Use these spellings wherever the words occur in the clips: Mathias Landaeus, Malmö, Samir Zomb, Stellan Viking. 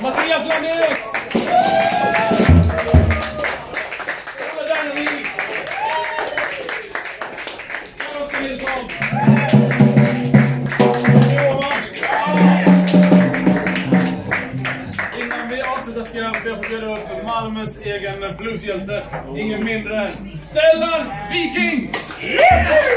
Mathias Landaeus! Samir Zomb! Malmös egen blueshjälte, ingen mindre än Stellan Viking! Yeah!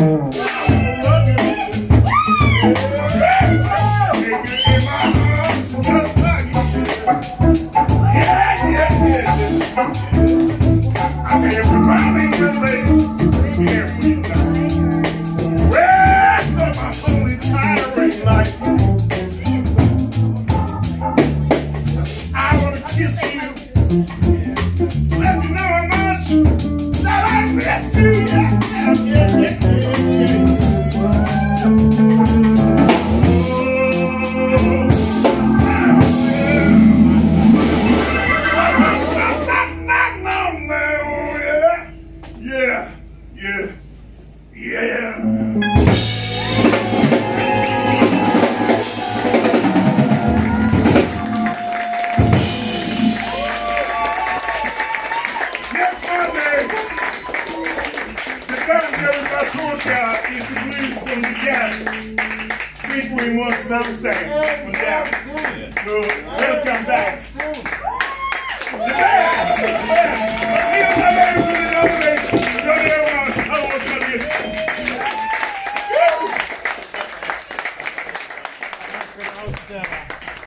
Welcome back.